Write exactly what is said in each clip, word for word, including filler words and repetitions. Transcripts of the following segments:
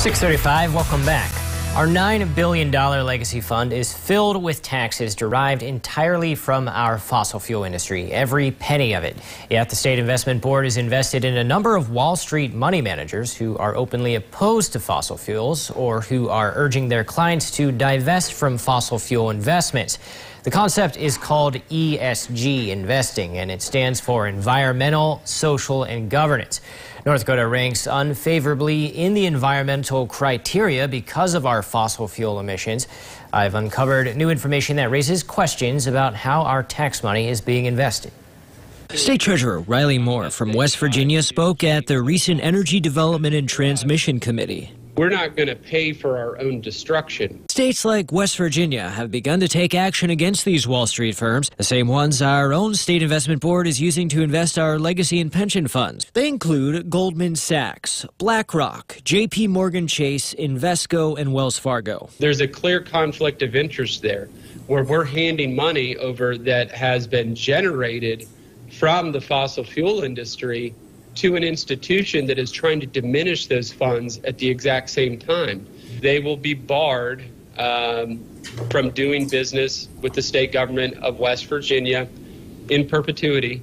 six thirty-five, welcome back. Our nine billion dollars legacy fund is filled with taxes derived entirely from our fossil fuel industry, every penny of it. Yet the State Investment Board is invested in a number of Wall Street money managers who are openly opposed to fossil fuels or who are urging their clients to divest from fossil fuel investments. The concept is called E S G investing, and it stands for environmental, social, and governance. North Dakota ranks unfavorably in the environmental criteria because of our fossil fuel emissions. I've uncovered new information that raises questions about how our tax money is being invested. State Treasurer Riley Moore from West Virginia spoke at the recent Energy Development and Transmission Committee. We're not going to pay for our own destruction. States like West Virginia have begun to take action against these Wall Street firms, the same ones our own state investment board is using to invest our legacy and pension funds. They include Goldman Sachs, BlackRock, J P Morgan Chase, Invesco, and Wells Fargo. There's a clear conflict of interest there, where we're handing money over that has been generated from the fossil fuel industry to an institution that is trying to diminish those funds at the exact same time. They will be barred um, from doing business with the state government of West Virginia in perpetuity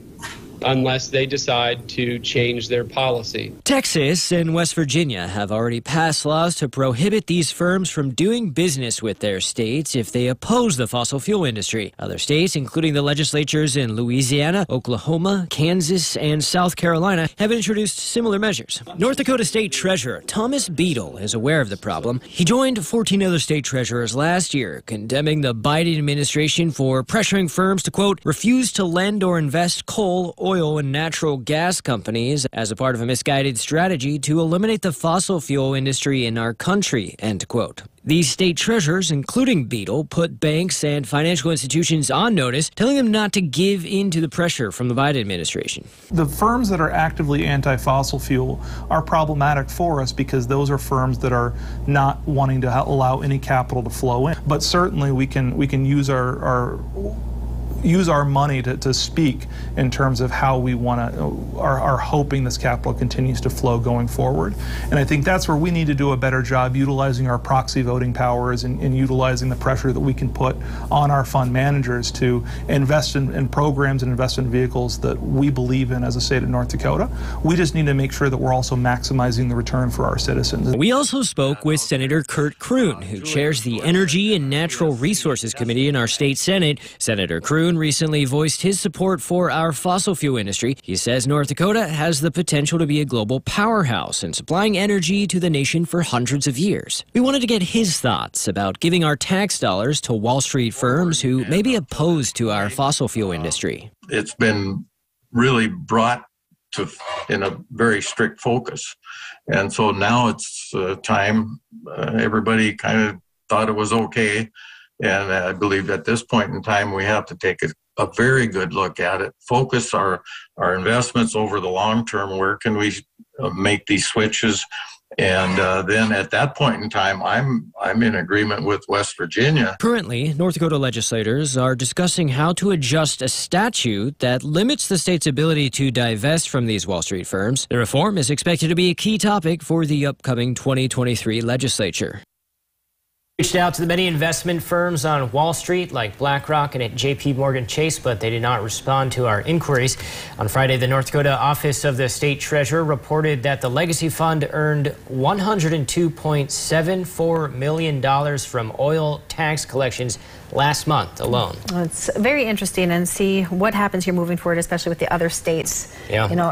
unless they decide to change their policy. Texas and West Virginia have already passed laws to prohibit these firms from doing business with their states if they oppose the fossil fuel industry. Other states, including the legislatures in Louisiana, Oklahoma, Kansas, and South Carolina, have introduced similar measures. North Dakota State Treasurer Thomas Beadle is aware of the problem. He joined fourteen other state treasurers last year, condemning the Biden administration for pressuring firms to, quote, refuse to lend or invest coal or oil and natural gas companies as a part of a misguided strategy to eliminate the fossil fuel industry in our country, end quote. These state treasurers, including Beadle, put banks and financial institutions on notice, telling them not to give in to the pressure from the Biden administration. The firms that are actively anti-fossil fuel are problematic for us because those are firms that are not wanting to allow any capital to flow in. But certainly we can, we can use our... our use our money to, to speak in terms of how we want to, are, are hoping this capital continues to flow going forward. And I think that's where we need to do a better job utilizing our proxy voting powers and, and utilizing the pressure that we can put on our fund managers to invest in, in programs and invest in vehicles that we believe in as a state of North Dakota. We just need to make sure that we're also maximizing the return for our citizens. We also spoke with Senator Kurt Kroon, who chairs the Energy and Natural Resources Committee in our state Senate. Senator Kroon recently voiced his support for our fossil fuel industry. He says North Dakota has the potential to be a global powerhouse in supplying energy to the nation for hundreds of years. We wanted to get his thoughts about giving our tax dollars to Wall Street firms who may be opposed to our fossil fuel industry. It's been really brought to in a very strict focus. And so now it's uh, time. Uh, everybody kind of thought it was okay. And I believe at this point in time, we have to take a, a very good look at it, focus our, our investments over the long term. Where can we make these switches? And uh, then at that point in time, I'm I'm in agreement with West Virginia. Currently, North Dakota legislators are discussing how to adjust a statute that limits the state's ability to divest from these Wall Street firms. The reform is expected to be a key topic for the upcoming twenty twenty-three legislature. Reached out to the many investment firms on Wall Street like BlackRock and at J P Morgan Chase, but they did not respond to our inquiries. On Friday, the North Dakota Office of the State Treasurer reported that the Legacy Fund earned one hundred two point seven four million dollars from oil tax collections last month alone. Well, it's very interesting, and see what happens here moving forward, especially with the other states. Yeah. You know.